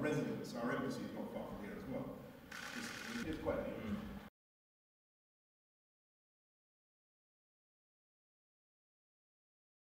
residence. Our embassy is not far from here as well. It's quite neat.